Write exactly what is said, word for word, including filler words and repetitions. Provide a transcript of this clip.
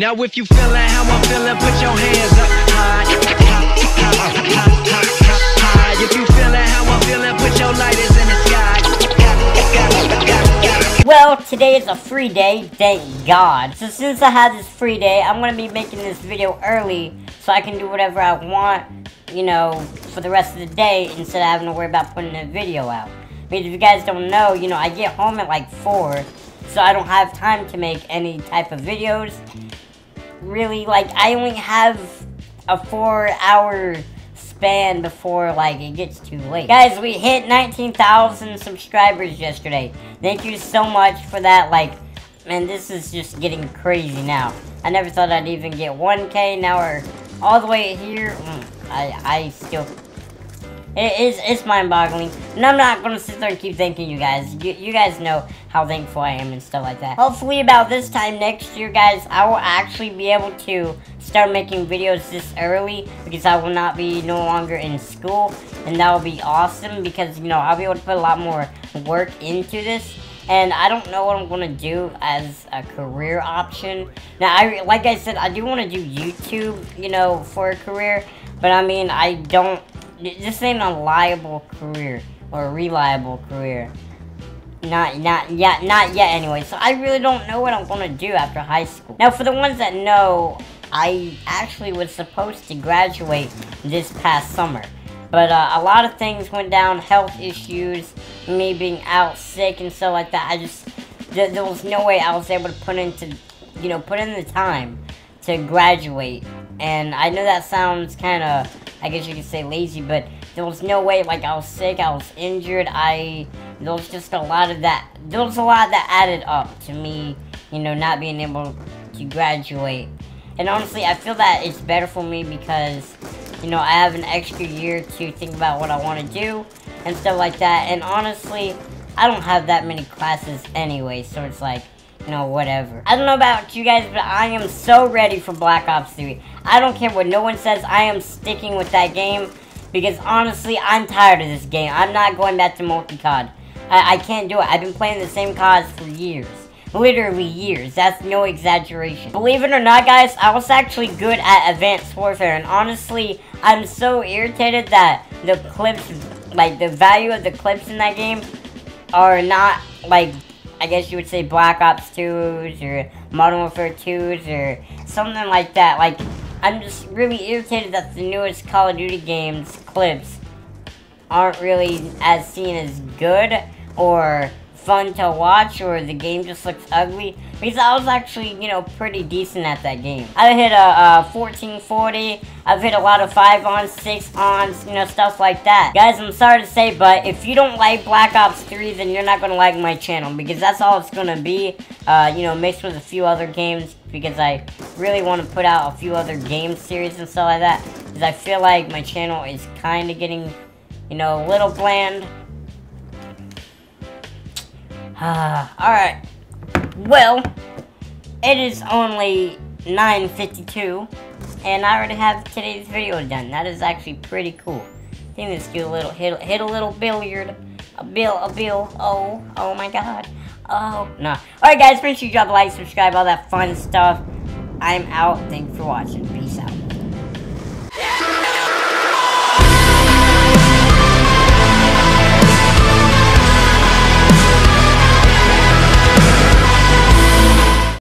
Now if you feeling how I'm feeling, put your hands up high, high, high, high, high, high. If you feeling how I'm feeling, put your lighters in the sky. Well, today is a free day, thank God. So since I have this free day, I'm gonna be making this video early so I can do whatever I want, you know, for the rest of the day instead of having to worry about putting a video out. Because if you guys don't know, you know, I get home at like four, so I don't have time to make any type of videos. Really, like, I only have a four hour span before, like, it gets too late. Guys, we hit nineteen thousand subscribers yesterday. Thank you so much for that. Like, man, this is just getting crazy now. I never thought I'd even get one K. Now we're all the way here. I, I still... It is, it's mind-boggling, and I'm not going to sit there and keep thanking you guys. You, you guys know how thankful I am and stuff like that. Hopefully about this time next year, guys, I will actually be able to start making videos this early because I will not be no longer in school, and that will be awesome because, you know, I'll be able to put a lot more work into this. And I don't know what I'm going to do as a career option. Now, I, like I said, I do want to do YouTube, you know, for a career, but I mean, I don't. This ain't a liable career or a reliable career. Not, not yet, not yet anyway. So I really don't know what I'm going to do after high school. Now for the ones that know, I actually was supposed to graduate this past summer. But uh, a lot of things went down, health issues, me being out sick and stuff like that. I just, th there was no way I was able to put into, you know, put in the time to graduate. And I know that sounds kind of, I guess you could say lazy, but there was no way. Like, I was sick, I was injured, I, there was just a lot of that, there was a lot that added up to me, you know, not being able to graduate. And honestly, I feel that it's better for me because, you know, I have an extra year to think about what I want to do and stuff like that. And honestly, I don't have that many classes anyway, so it's like, you know, whatever. I don't know about you guys, but I am so ready for Black Ops three. I don't care what no one says, I am sticking with that game because honestly, I'm tired of this game. I'm not going back to multi-C O D. I, I can't do it. I've been playing the same C O Ds for years. Literally years. That's no exaggeration. Believe it or not, guys, I was actually good at Advanced Warfare, and honestly, I'm so irritated that the clips, like the value of the clips in that game are not, like, I guess you would say Black Ops twos or Modern Warfare twos or something like that. Like, I'm just really irritated that the newest Call of Duty games clips aren't really as seen as good or fun to watch, or the game just looks ugly, because I was actually, you know, pretty decent at that game. I hit a, a fourteen forty, I've hit a lot of five ons, six ons, you know, stuff like that. Guys, I'm sorry to say, but if you don't like Black Ops three, then you're not gonna like my channel, because that's all it's gonna be, uh, you know, mixed with a few other games, because I really want to put out a few other game series and stuff like that, because I feel like my channel is kind of getting, you know, a little bland. Uh, Alright, well, it is only nine fifty-two, and I already have today's video done. That is actually pretty cool. I think let's do a little, hit, hit a little billiard, a bill, a bill, oh, oh my god, oh, no. Alright guys, make sure you drop a like, subscribe, all that fun stuff. I'm out, thanks for watching.